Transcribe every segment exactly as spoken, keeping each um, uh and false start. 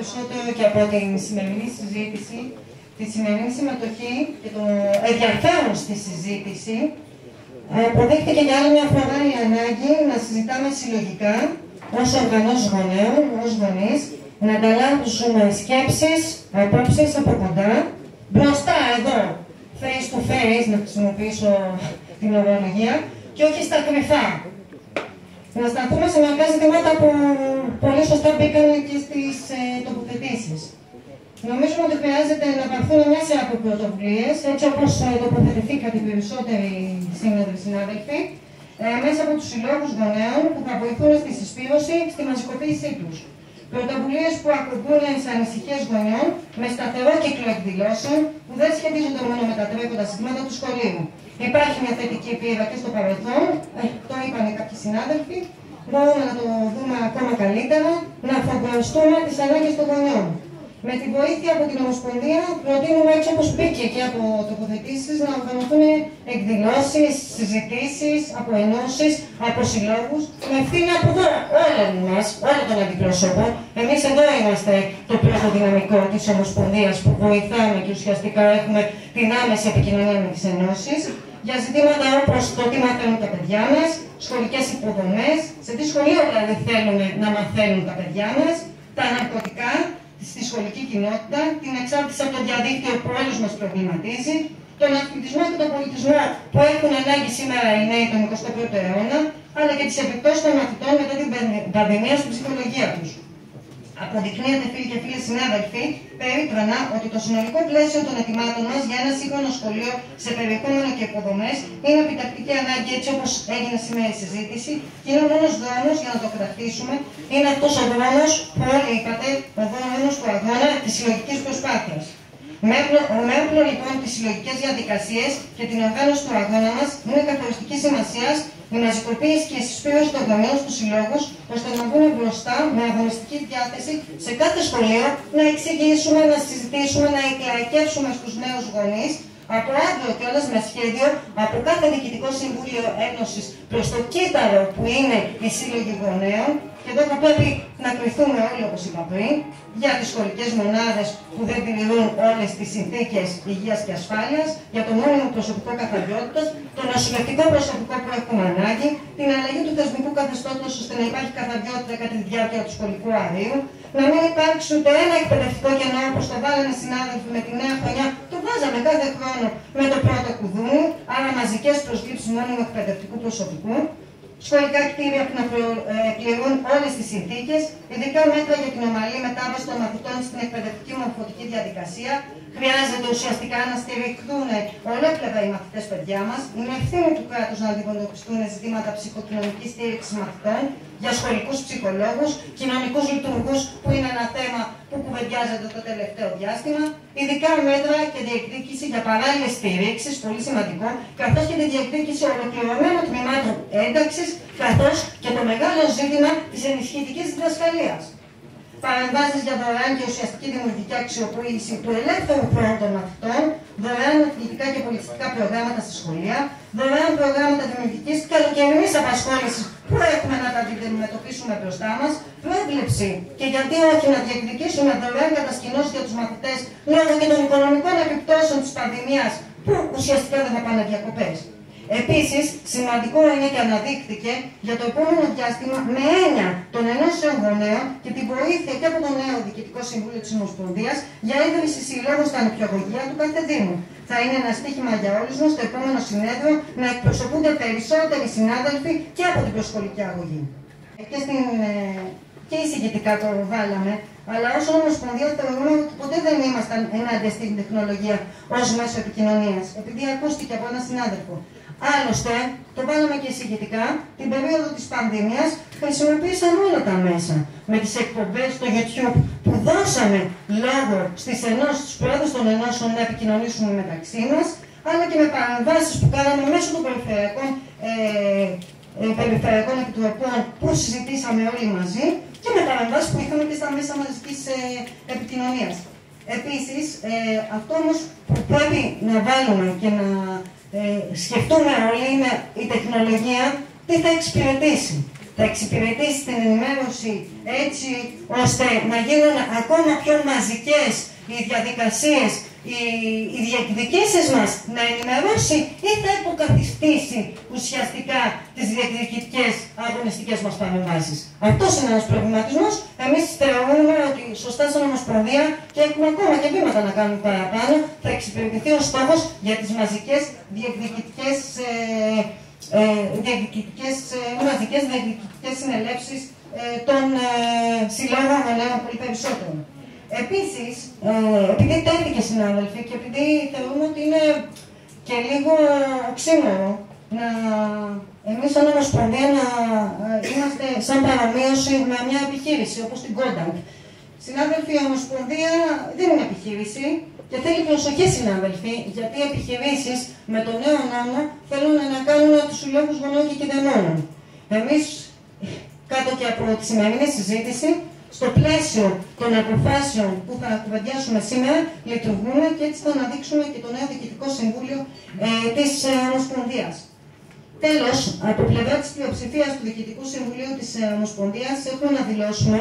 περισσότερο και από την σημερινή συζήτηση, τη σημερινή συμμετοχή και το ενδιαφέρον στη συζήτηση, προδέχτηκε για άλλη μια φορά η ανάγκη να συζητάμε συλλογικά, ως οργανός γονέων, ως γονείς, να ανταλλάσσουμε σκέψεις, απόψεις από κοντά, μπροστά εδώ, face to face, να χρησιμοποιήσω την ορολογία, και όχι στα κρυφά. Να σταθούμε σε μερικά ζητήματα που πολύ σωστά μπήκαν και στις ε, τοποθετήσεις. Νομίζουμε ότι χρειάζεται να παρθούν μια σειρά από πρωτοβουλίες, έτσι όπως ε, τοποθετηθήκατε οι περισσότεροι σύνδεδροι συνάδελφοι, ε, μέσα από τους συλλόγους γονέων που θα βοηθούν στη συσπήρωση και στη μαζικοποίησή τους. Πρωτοβουλίες που ακουμπούν σε ανησυχίες γονιών με σταθερό κύκλο εκδηλώσεων που δεν σχετίζονται μόνο με τα τρέχοντα συστήματα του σχολείου. Υπάρχει μια θετική πείρα και στο παρελθόν, το είπαν κάποιοι συνάδελφοι, μπορούμε να το δούμε ακόμα καλύτερα, να φανταστούμε τις ανάγκες των γονιών. Με τη βοήθεια από την Ομοσπονδία, προτείνουμε έτσι όπως μπήκε και από τοποθετήσεις να οργανωθούν εκδηλώσεις, συζητήσεις, από ενώσεις, από συλλόγους, με ευθύνη από εδώ όλων μας, όλων των αντιπροσώπων. Εμείς εδώ είμαστε το πρώτο δυναμικό της Ομοσπονδίας που βοηθάμε και ουσιαστικά έχουμε την άμεση επικοινωνία με τις ενώσεις για ζητήματα όπως το τι μαθαίνουν τα παιδιά μας, σχολικές υποδομές, σε τι σχολείο δηλαδή θέλουμε να μαθαίνουν τα παιδιά μας, τα ναρκωτικά, στη σχολική κοινότητα, την εξάρτηση από το διαδίκτυο που όλους μας προβληματίζει, τον αθλητισμό και τον πολιτισμό που έχουν ανάγκη σήμερα οι νέοι τον εικοστό πρώτο αιώνα, αλλά και τις επιπτώσεις των μαθητών μετά την πανδημία στην ψυχολογία τους. Αποδεικνύεται, φίλοι και φίλες συνάδελφοι, περίτρανα ότι το συνολικό πλαίσιο των ετοιμάτων μας για ένα σύγχρονο σχολείο σε περιεχόμενο και υποδομές είναι επιτακτική ανάγκη, έτσι όπως έγινε σήμερα η συζήτηση, και είναι ο μόνος δρόμος για να το κρατήσουμε. Είναι αυτός ο δρόμος που όλοι είπατε, ο δρόμος του αγώνα της συλλογικής προσπάθειας. Με όπλο λοιπόν τις συλλογικές διαδικασίες και την οργάνωση του αγώνα μας είναι καθοριστική σημασίας η μαζικοποίηση και η συσπήρωση των γονέων στους συλλόγους, ώστε να βγουν μπροστά με αγωνιστική διάθεση σε κάθε σχολείο, να εξηγήσουμε, να συζητήσουμε, να εκλαϊκεύσουμε στους νέους γονείς, από άδειο κιόλας με σχέδιο, από κάθε διοικητικό συμβούλιο ένωσης προς το κύτταρο που είναι οι σύλλογοι γονέων. Και εδώ θα πρέπει να κρυθούμε όλοι, όπως είπα πριν, για τις σχολικές μονάδες που δεν τηρούν όλες τις συνθήκες υγείας και ασφάλειας, για το μόνιμο προσωπικό καθαριότητας, το νοσηλευτικό προσωπικό που έχουμε ανάγκη, την αλλαγή του θεσμικού καθεστώτος ώστε να υπάρχει καθαριότητα κατά τη διάρκεια του σχολικού αρίου, να μην υπάρξει ούτε ένα εκπαιδευτικό κενό όπως το βάλανε συνάδελφοι με τη νέα χρονιά, το βάζαμε κάθε χρόνο με το πρώτο κουδούνι, άρα μαζικές προσλήψεις μόνιμου εκπαιδευτικού προσωπικού. Σχολικά κτίρια που να πληρούν όλες τις συνθήκες, ειδικά μέτρα για την ομαλή μετάβαση των μαθητών στην εκπαιδευτική μορφωτική διαδικασία. Χρειάζεται ουσιαστικά να στηριχθούν ολόκληρα οι μαθητές παιδιά μας. Είναι ευθύνη του κράτους να αντιμετωπιστούν ζητήματα ψυχοκοινωνικής στήριξης μαθητών για σχολικούς ψυχολόγους, κοινωνικούς λειτουργούς, που είναι ένα θέμα που κουβεντιάζεται το τελευταίο διάστημα. Ειδικά μέτρα και διεκδίκηση για παράλληλες στηρίξεις, πολύ σημαντικό, καθώς και τη διεκδίκηση ολοκληρωμένων τμήματων ένταξης, καθώς και το μεγάλο ζήτημα της ενισχυτικής διδασκαλίας. Παρεμβάσεις για δωρεάν και ουσιαστική δημιουργική αξιοποίηση του ελεύθερου χρόνου των μαθητών, δωρεάν αθλητικά και πολιτιστικά προγράμματα στα σχολεία, δωρεάν προγράμματα δημιουργικής καλοκαιρινής απασχόλησης που έχουμε να τα αντιμετωπίσουμε μπροστά μας, πρόβλεψη και γιατί όχι να διεκδικήσουμε δωρεάν κατασκηνώσεις για τους μαθητές λόγω και των οικονομικών επιπτώσεων της πανδημίας που ουσιαστικά δεν θα πάνε διακοπές. Επίσης, σημαντικό είναι και αναδείχθηκε για το επόμενο διάστημα με έννοια των ενώσεων γονέων και την βοήθεια και από το νέο Διοικητικό Συμβούλιο της Ομοσπονδίας για ίδρυση συλλόγων στα νηπιαγωγεία του κάθε Δήμου. Θα είναι ένα στίχημα για όλους μας στο επόμενο συνέδριο να εκπροσωπούνται περισσότεροι συνάδελφοι και από την προσχολική αγωγή. Και, στην, και εισηγητικά το βάλαμε. Αλλά ως Ομοσπονδία θεωρούμε ότι ποτέ δεν ήμασταν ενάντια στην τεχνολογία ως μέσο επικοινωνίας, επειδή ακούστηκε από έναν συνάδελφο. Άλλωστε, το βάλαμε και εισηγητικά, την περίοδο της πανδημίας χρησιμοποίησαν όλα τα μέσα. Με τις εκπομπές στο YouTube που δώσαμε λόγο στις ενώσεις, στους πρόεδρους των ενώσεων να επικοινωνήσουμε μεταξύ μας, αλλά και με παρεμβάσεις που κάναμε μέσω των περιφερειακών ε, περιφερειακών επιτροπών που συζητήσαμε όλοι μαζί και με παρεμβάσεις που είχαμε και στα μέσα μαζικής ε, επικοινωνίας. Επίσης, ε, αυτό όμως που πρέπει να βάλουμε και να Ε, σκεφτούμε όλοι είναι η τεχνολογία τι θα εξυπηρετήσει. θα εξυπηρετήσει την ενημέρωση έτσι ώστε να γίνουν ακόμα πιο μαζικές οι διαδικασίες, οι, οι διεκδικήσεις μας, να ενημερώσει ή θα υποκαθιστήσει ουσιαστικά τις διεκδικητικές αγωνιστικές μας παρεμβάσεις. Αυτός είναι ένας προβληματισμός. Εμείς θεωρούμε ότι σωστά σαν Ομοσπονδία, και έχουμε ακόμα και βήματα να κάνουμε παραπάνω, θα εξυπηρετηθεί ο στόχος για τις μαζικές διεκδικητικές ε, ε, διεκδικητικές, μαζικές διεκδικητικές συνελεύσεις ε, των ε, συλλόγων ανέλα πολύ περισσότερων. Επίσης, ε, επειδή τέθηκε συνάδελφοι και επειδή θεωρούμε ότι είναι και λίγο οξύμορο να εμείς σαν Ομοσπονδία να είμαστε σαν παρομοίωση με μια επιχείρηση όπως την Κόνταγκ. Συνάδελφοι, η Ομοσπονδία δεν είναι επιχείρηση και θέλει προσοχή, συνάδελφοι, γιατί οι επιχειρήσεις με τον νέο νόμο θέλουν να κάνουν τους συλλόγους γονέων και κηδεμόνων. Εμείς, κάτω και από τη σημερινή συζήτηση, στο πλαίσιο των αποφάσεων που θα κουβεντιάσουμε σήμερα, λειτουργούμε και έτσι θα αναδείξουμε και το νέο Διοικητικό Συμβούλιο ε, της ε, Ομοσπονδίας. Τέλος, από πλευρά της πλειοψηφίας του Διοικητικού Συμβουλίου της ε, Ομοσπονδίας, έχουμε να δηλώσουμε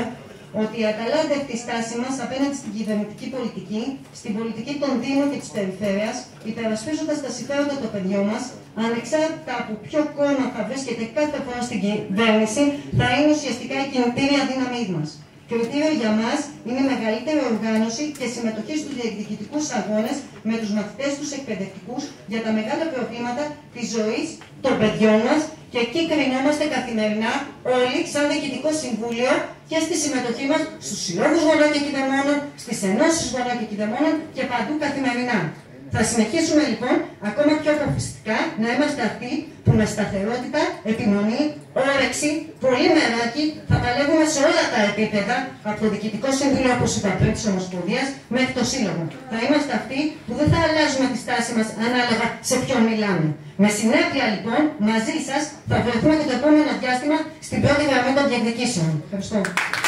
ότι η αταλάντευτη στάση μας απέναντι στην κυβερνητική πολιτική, στην πολιτική των Δήμων και της Περιφέρειας, υπερασπίζοντας τα συμφέροντα των παιδιών μας, ανεξάρτητα από ποιο κόμμα θα βρίσκεται κάθε φορά στην κυβέρνηση, θα είναι ουσιαστικά η κινητήρια δύναμή μας. Κριτήριο για μας είναι η μεγαλύτερη οργάνωση και συμμετοχή στους διεκδικητικούς αγώνες με τους μαθητές, τους εκπαιδευτικούς για τα μεγάλα προβλήματα της ζωής των παιδιών μας. Και εκεί κρινόμαστε καθημερινά όλοι σαν Διοικητικό Συμβούλιο και στη συμμετοχή μας στους συλλόγους γονέων και κηδεμόνων, στις ενώσεις γονέων και κηδεμόνων και παντού καθημερινά. Θα συνεχίσουμε λοιπόν ακόμα πιο αποφασιστικά να είμαστε αυτοί που με σταθερότητα, επιμονή, όρεξη, πολύ μεράκι θα παλεύουμε σε όλα τα επίπεδα, από το Διοικητικό Συμβούλιο, όπως είπα πριν, της Ομοσπονδίας μέχρι το Σύλλογο. Θα είμαστε αυτοί που δεν θα αλλάζουμε τη στάση μας ανάλογα σε ποιον μιλάμε. Με συνέπεια λοιπόν, μαζί σας θα βρεθούμε και το επόμενο διάστημα στην πρώτη γραμμή των διεκδικήσεων. Ευχαριστώ.